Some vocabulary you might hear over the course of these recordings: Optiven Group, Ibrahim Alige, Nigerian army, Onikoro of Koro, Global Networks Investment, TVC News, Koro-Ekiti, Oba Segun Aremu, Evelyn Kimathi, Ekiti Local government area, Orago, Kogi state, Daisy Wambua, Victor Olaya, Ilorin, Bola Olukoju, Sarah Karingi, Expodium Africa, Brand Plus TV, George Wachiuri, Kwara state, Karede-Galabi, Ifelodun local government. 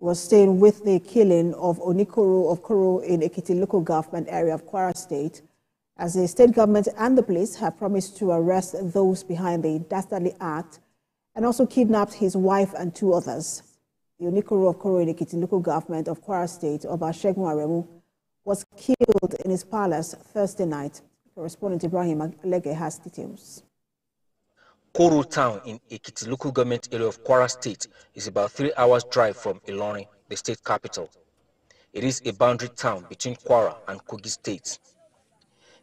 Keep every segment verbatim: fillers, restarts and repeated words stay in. was staying with the killing of Onikoro of Koro in Ekiti local government area of Kwara state, as the state government and the police have promised to arrest those behind the dastardly act and also kidnapped his wife and two others. The Onikoro of Koro in Ekiti local government of Kwara state, Oba Segun Aremu, was killed in his palace Thursday night. Correspondent Ibrahim Alige has details. Koro town in Ekiti local government area of Kwara state is about three hours drive from Ilorin, the state capital. It is a boundary town between Kwara and Kogi state.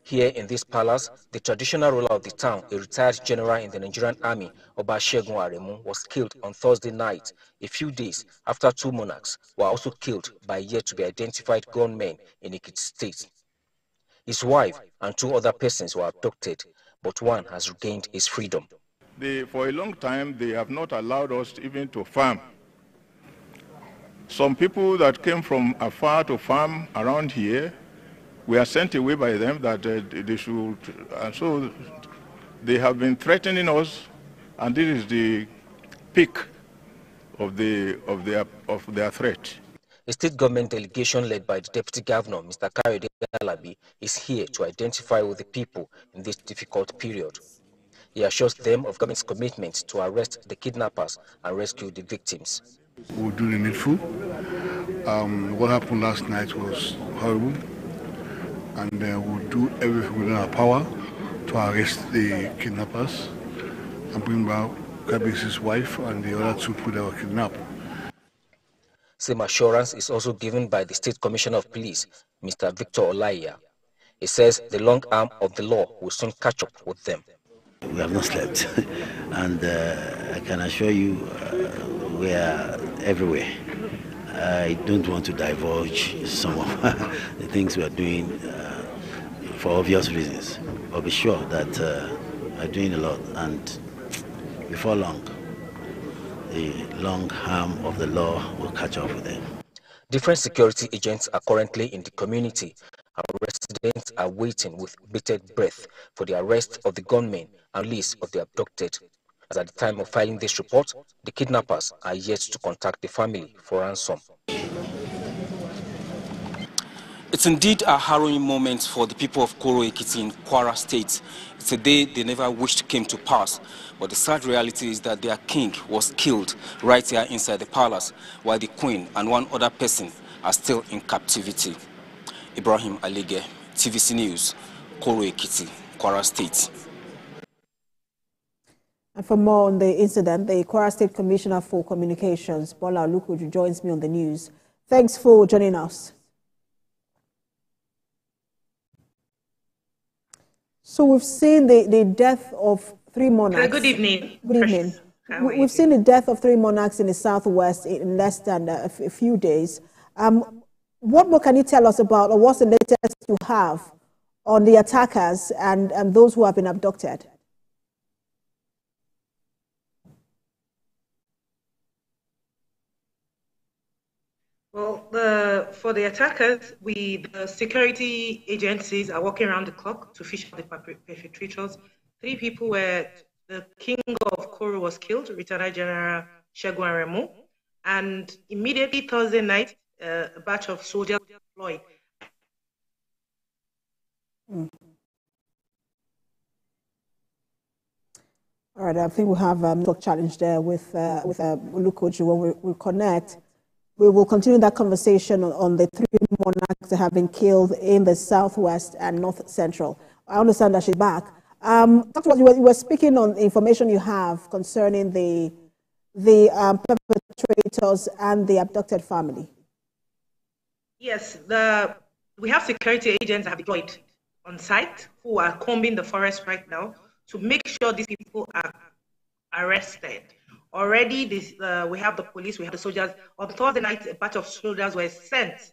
Here in this palace, the traditional ruler of the town, a retired general in the Nigerian army, Oba Segun Aremu, was killed on Thursday night, a few days after two monarchs were also killed by yet to be identified gunmen in Ekiti state. His wife and two other persons were abducted, but one has regained his freedom. They, for a long time, they have not allowed us even to farm. Some people that came from afar to farm around here, we are sent away by them that uh, they should, and so they have been threatening us, and this is the peak of, the, of, their, of their threat. A state government delegation led by the deputy governor, Mister Karede-Galabi, is here to identify with the people in this difficult period. He assures them of government's commitment to arrest the kidnappers and rescue the victims. We'll do the needful. Um, what happened last night was horrible, and uh, we'll do everything within our power to arrest the kidnappers and bring back Kabisi's wife and the other two people that were kidnapped. Same assurance is also given by the State Commissioner of Police, Mister Victor Olaya. He says the long arm of the law will soon catch up with them. We have not slept, and uh, I can assure you uh, we are everywhere. I don't want to divulge some of the things we are doing uh, for obvious reasons, but be sure that uh, we are doing a lot, and before long, the long arm of the law will catch up with them. Different security agents are currently in the community. Our residents are waiting with bated breath for the arrest of the gunmen and release of the abducted. As at the time of filing this report, the kidnappers are yet to contact the family for ransom. It's indeed a harrowing moment for the people of Koro-Ekiti in Kwara state. It's a day they never wished came to pass, but the sad reality is that their king was killed right here inside the palace, while the queen and one other person are still in captivity. Ibrahim Alige, T V C News, Koro-Ekiti, Kwara state. And for more on the incident, the Kwara State Commissioner for Communications, Bola Olukoju, joins me on the news. Thanks for joining us. So we've seen the, the death of three monarchs. Uh, good evening. Good evening. We, we've seen the death of three monarchs in the southwest in less than a, a few days. Um, what more can you tell us about, or what's the latest you have on the attackers and, and those who have been abducted? Well, the, for the attackers, we, the security agencies are working around the clock to fish out the perpetrators. Three people were, the king of Koro was killed, retired General Segun Aremu, and immediately Thursday night, uh, a batch of soldiers deployed. Mm. All right, I think we'll have a um, challenge there with uh, with uh, Olukoju when we we'll connect. We will continue that conversation on the three monarchs that have been killed in the southwest and north central. I understand that she's back. Um, Doctor, you were, you were speaking on the information you have concerning the the um, perpetrators and the abducted family. Yes, the, we have security agents that have deployed on site who are combing the forest right now to make sure these people are arrested. Already, this, uh, we have the police, we have the soldiers. On Thursday night, a batch of soldiers were sent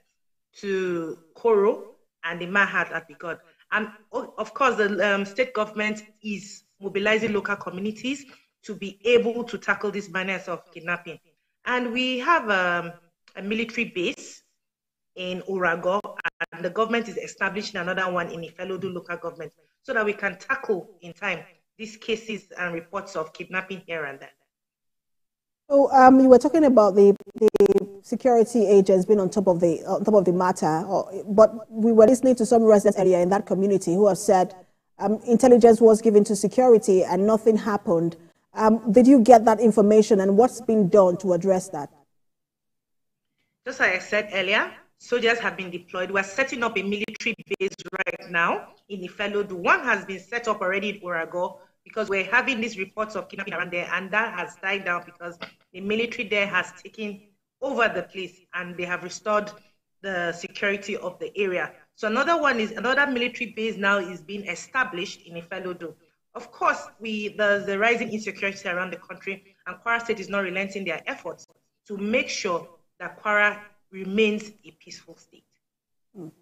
to Koro, and the manhunt had begun. And of course, the um, state government is mobilizing local communities to be able to tackle this menace of kidnapping. And we have um, a military base in Orago, and the government is establishing another one in Ifelodun local government, so that we can tackle in time these cases and reports of kidnapping here and there. So um, you were talking about the, the security agents been on top of the on top of the matter, or, but we were listening to some residents earlier in that community who have said um, intelligence was given to security and nothing happened. Um, did you get that information, and what's been done to address that? Just as I said earlier, soldiers have been deployed. We're setting up a military base right now in Ifelodun. One has been set up already in Orago, because we're having these reports of kidnapping around there, and that has died down because the military there has taken over the place and they have restored the security of the area. So another one is, another military base now is being established in Ifelodun. Of course, we, there's the rising insecurity around the country, and Kwara State is not relenting their efforts to make sure that Kwara remains a peaceful state. Mm.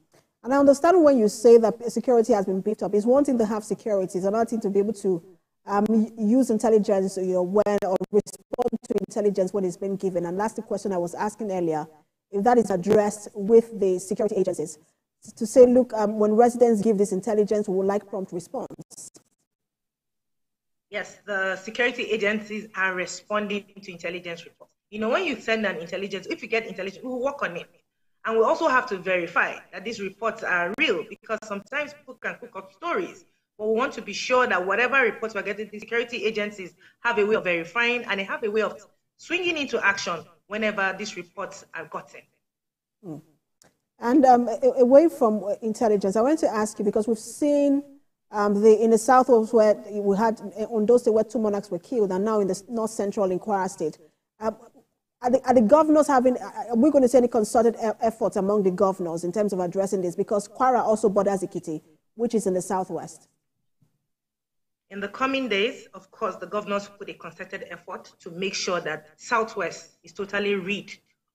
And I understand when you say that security has been beefed up, it's one thing to have security, it's another thing to be able to um, use intelligence, you know, when, or respond to intelligence when it's been given. And that's the question I was asking earlier, if that is addressed with the security agencies, to say, look, um, when residents give this intelligence, we would like prompt response. Yes, the security agencies are responding to intelligence reports. You know, when you send an intelligence, if you get intelligence, we'll work on it. And we also have to verify that these reports are real, because sometimes people can cook up stories. But we want to be sure that whatever reports we're getting, the security agencies have a way of verifying, and they have a way of swinging into action whenever these reports are gotten. Mm. And um, away from intelligence, I want to ask you, because we've seen Um, the, in the south was where we had, on those days where two monarchs were killed, and now in the north central in Kwara State. Um, are, the, are the governors having, are we going to see any concerted efforts among the governors in terms of addressing this? Because Kwara also borders Ekiti, which is in the southwest. In the coming days, of course, the governors put a concerted effort to make sure that southwest is totally rid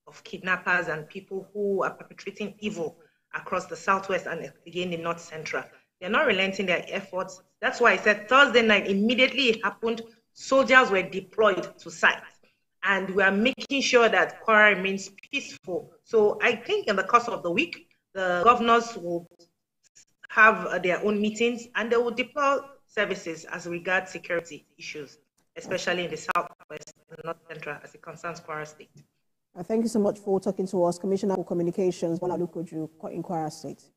of kidnappers and people who are perpetrating evil across the southwest and again the north central. They're not relenting their efforts. That's why I said Thursday night, immediately it happened, soldiers were deployed to site. And we are making sure that Kwara remains peaceful. So I think in the course of the week, the governors will have their own meetings, and they will deploy services as regards security issues, especially in the southwest and north central as it concerns Kwara State. Thank you so much for talking to us, Commissioner for Communications, Bola Olukoju in Kwara State.